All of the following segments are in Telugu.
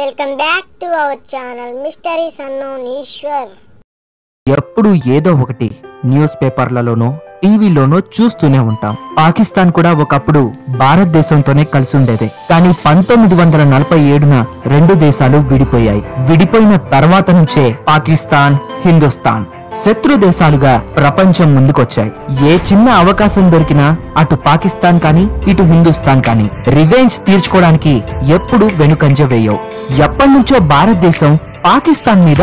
Welcome back to our channel mysteries unknown Eshwar. ఎప్పుడు ఏదో ఒకటి న్యూస్ పేపర్లలోనో టీవీలోనో చూస్తూనే ఉంటాం. పాకిస్తాన్ కూడా ఒకప్పుడు భారతదేశంతోనే కలిసి ఉండేది. కానీ 1947న రెండు దేశాలు విడిపోయాయి. విడిపోయిన తర్వాత నుంచే పాకిస్తాన్, హిందుస్థాన్ శత్రు దేశాలుగా ప్రపంచం ముందుకొచ్చాయి. ఏ చిన్న అవకాశం దొరికినా అటు పాకిస్తాన్ కానీ ఇటు హిందుస్థాన్ కానీ రివెంజ్ తీర్చుకోవడానికి ఎప్పుడు వెనుకంజ వేయవు. ఎప్పటినుంచో భారతదేశం పాకిస్తాన్ మీద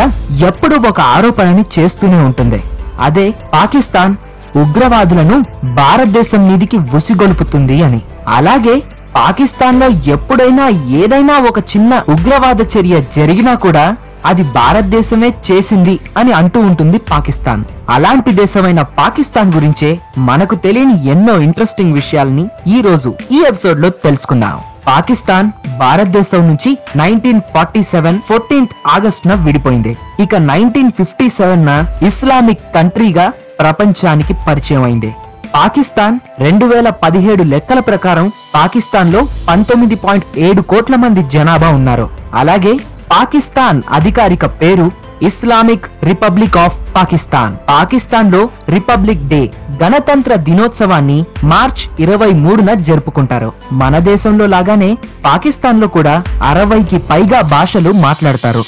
ఎప్పుడూ ఒక ఆరోపణని చేస్తూనే ఉంటుంది. అదే పాకిస్తాన్ ఉగ్రవాదులను భారతదేశం మీదికి ఉసిగొలుపుతుంది అని. అలాగే పాకిస్తాన్ లో ఎప్పుడైనా ఏదైనా ఒక చిన్న ఉగ్రవాద చర్య జరిగినా కూడా అది భారతదేశమే చేసింది అని అంటూ ఉంటుంది పాకిస్తాన్. అలాంటి దేశమైన పాకిస్తాన్ గురించే మనకు తెలియని ఎన్నో ఇంట్రెస్టింగ్ విషయాల్ని ఈ రోజు ఈ ఎపిసోడ్ లో తెలుసుకుందాం. పాకిస్తాన్ భారతదేశం నుంచి 1947 14th ఆగస్టున విడిపోయింది. ఇక 1957న ఇస్లామిక్ కంట్రీగా ప్రపంచానికి పరిచయం అయింది. పాకిస్తాన్ 2017 లెక్కల ప్రకారం పాకిస్తాన్ లో 19.7 కోట్ల మంది జనాభా ఉన్నారు. అలాగే పాకిస్తాన్ అధికారిక పేరు Islamic republic of Pakistan. Pakistan లో రిపబ్లిక్ డే, గణతంత్ర దినోత్సవాన్ని మార్చి 23న జరుపుకుంటారు. మన దేశంలో లాగానే పాకిస్తాన్ లో కూడా 60కి పైగా భాషలు మాట్లాడతారు.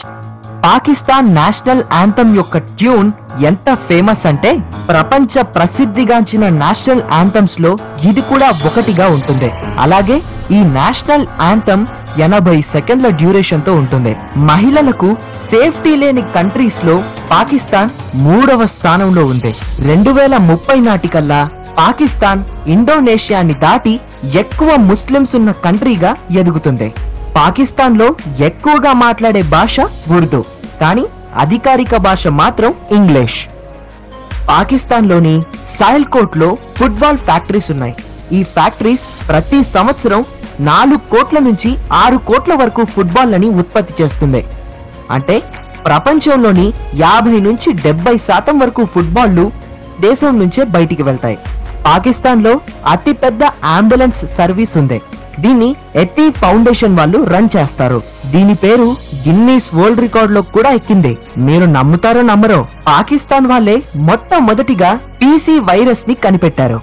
పాకిస్తాన్ నేషనల్ యాంథమ్ యొక్క ట్యూన్ ఎంత ఫేమస్ అంటే ప్రపంచ ప్రసిద్ధిగాంచిన నేషనల్ యాంథమ్స్ లో ఇది కూడా ఒకటిగా ఉంటుంది. అలాగే ఈ నేషనల్ యాంథమ్ 80 సెకండ్ల డ్యూరేషన్ తో ఉంటుంది. మహిళలకు సేఫ్టీ లేని కంట్రీస్ లో పాకిస్తాన్ 3వ స్థానంలో ఉంది. 2030 నాటికల్లా పాకిస్తాన్ ఇండోనేషియాని దాటి ఎక్కువ ముస్లిమ్స్ ఉన్న కంట్రీగా ఎదుగుతుంది. పాకిస్తాన్ లో ఎక్కువగా మాట్లాడే భాష ఉర్దూ, కానీ అధికారిక భాష మాత్రం ఇంగ్లీష్. పాకిస్తాన్ లోని సాయల్కోట్ లో ఫుట్బాల్ ఫ్యాక్టరీస్ ఉన్నాయి. ఈ ఫ్యాక్టరీస్ ప్రతి సంవత్సరం 4 కోట్ల నుంచి 6 కోట్ల వరకు ఫుట్బాల్ లని ఉత్పత్తి చేస్తుంది. అంటే ప్రపంచంలోని 50 నుంచి 70% వరకు ఫుట్బాల్లు దేశం నుంచే బయటికి వెళ్తాయి. పాకిస్తాన్ లో అతి పెద్ద అంబులెన్స్ సర్వీస్ ఉంది. దీన్ని ఎట్టి ఫౌండేషన్ వాళ్ళు రన్ చేస్తారు. దీని పేరు గిన్నీస్ వరల్డ్ రికార్డ్ లో కూడా ఎక్కింది. మీరు నమ్ముతారో నమ్మరో, పాకిస్తాన్ వాళ్ళే మొట్టమొదటిగా PC వైరస్ ని కనిపెట్టారు.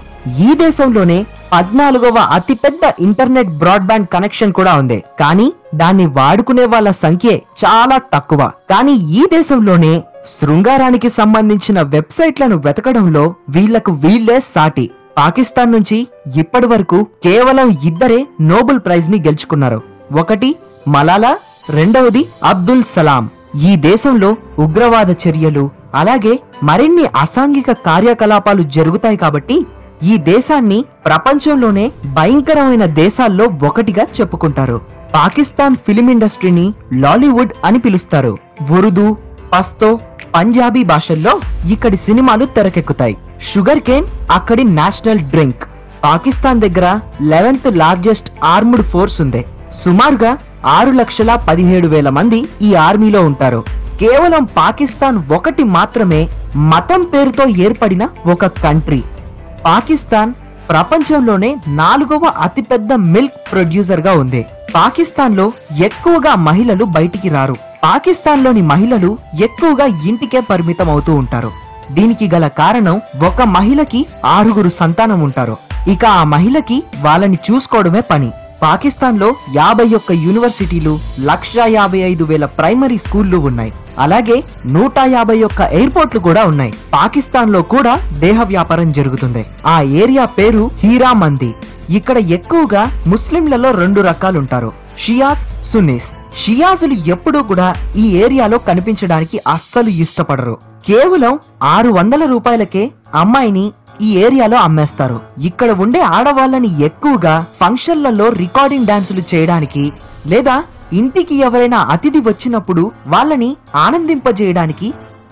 ఈ దేశంలోనే 14వ అతిపెద్ద ఇంటర్నెట్ బ్రాడ్బ్యాండ్ కనెక్షన్ కూడా ఉంది. కానీ దాన్ని వాడుకునే వాళ్ళ సంఖ్య చాలా తక్కువ. కానీ ఈ దేశంలోనే శృంగారానికి సంబంధించిన వెబ్సైట్లను వెతకడంలో వీళ్లకు వీళ్లే సాటి. పాకిస్తాన్ నుంచి ఇప్పటి వరకు కేవలం 2 నోబెల్ ప్రైజ్ ని గెలుచుకున్నారు. ఒకటి మలాలా, రెండవది అబ్దుల్ సలాం. ఈ దేశంలో ఉగ్రవాద చర్యలు అలాగే మరిన్ని అసాంఘిక కార్యకలాపాలు జరుగుతాయి. కాబట్టి ఈ దేశాన్ని ప్రపంచంలోనే భయంకరమైన దేశాల్లో ఒకటిగా చెప్పుకుంటారు. పాకిస్తాన్ ఫిలిం ఇండస్ట్రీని లాలీవుడ్ అని పిలుస్తారు. ఉర్దూ, పస్తో, పంజాబీ భాషల్లో ఇక్కడి సినిమాలు తెరకెక్కుతాయి. షుగర్ కేన్ అక్కడి నేషనల్ డ్రింక్. పాకిస్తాన్ దగ్గర 11th లార్జెస్ట్ ఆర్మ్డ్ ఫోర్స్ ఉంది. సుమారుగా 6,17,000 మంది ఈ ఆర్మీలో ఉంటారు. కేవలం పాకిస్తాన్ ఒకటి మాత్రమే మతం పేరుతో ఏర్పడిన ఒక కంట్రీ. పాకిస్తాన్ ప్రపంచంలోనే 4వ అతిపెద్ద మిల్క్ ప్రొడ్యూసర్ గా ఉంది. పాకిస్తాన్ లో ఎక్కువగా మహిళలు బయటికి రారు. పాకిస్తాన్ లోని మహిళలు ఎక్కువగా ఇంటికే పరిమితం అవుతూ ఉంటారు. దీనికి గల కారణం, ఒక మహిళకి 6గురు సంతానం ఉంటారు. ఇక ఆ మహిళకి వాళ్ళని చూసుకోవడమే పని. పాకిస్తాన్ లో 51 యూనివర్సిటీలు, 1,55,000 ప్రైమరీ స్కూళ్లు ఉన్నాయి. అలాగే 151 ఎయిర్పోర్ట్లు కూడా ఉన్నాయి. పాకిస్తాన్ లో కూడా దేహ వ్యాపారం జరుగుతుంది. ఆ ఏరియా పేరు హీరా మంది. ఇక్కడ ఎక్కువగా ముస్లింలలో 2 రకాలుంటారు, షియాస్, సున్నీస్. షియాజులు ఎప్పుడూ కూడా ఈ ఏరియాలో కనిపించడానికి అస్సలు ఇష్టపడరు. కేవలం 600 రూపాయలకే అమ్మాయిని ఈ ఏరియాలో అమ్మేస్తారు. ఇక్కడ ఉండే ఆడవాళ్ళని ఎక్కువగా ఫంక్షన్లలో రికార్డింగ్ డాన్సులు చేయడానికి లేదా ఇంటికి ఎవరైనా అతిథి వచ్చినప్పుడు వాళ్ళని ఆనందింపజేయడానికి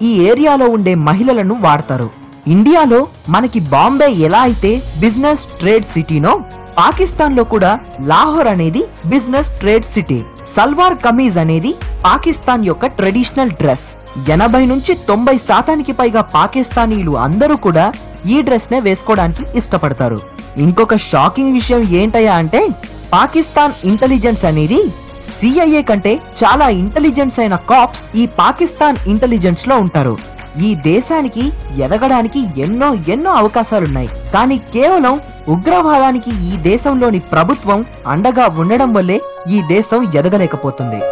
ఈ ఏరియాలో ఉండే మహిళలను వాడతారు. ఇండియాలో మనకి బాంబే ఎలా అయితే బిజినెస్ ట్రేడ్ సిటీనో, పాకిస్తాన్ లో కూడా లాహోర్ అనేది business trade city. Salwar kameez అనేది పాకిస్తాన్ యొక్క ట్రెడిషనల్ డ్రెస్. 80 నుంచి 90% పైగా పాకిస్తానీలు అందరూ కూడా ఈ డ్రెస్ నే వేసుకోవడానికి ఇష్టపడతారు. ఇంకొక షాకింగ్ విషయం ఏంటయ్యా అంటే, పాకిస్తాన్ ఇంటెలిజెన్స్ అనేది CIA కంటే చాలా ఇంటెలిజెన్స్ అయిన కాప్స్ ఈ పాకిస్తాన్ ఇంటెలిజెన్స్ లో ఉంటారు. ఈ దేశానికి ఎదగడానికి ఎన్నో ఎన్నో అవకాశాలున్నాయి. కానీ కేవలం ఉగ్రవాదానికి ఈ దేశంలోని ప్రభుత్వం అండగా ఉండడం వల్లే ఈ దేశం ఎదగలేకపోతుంది.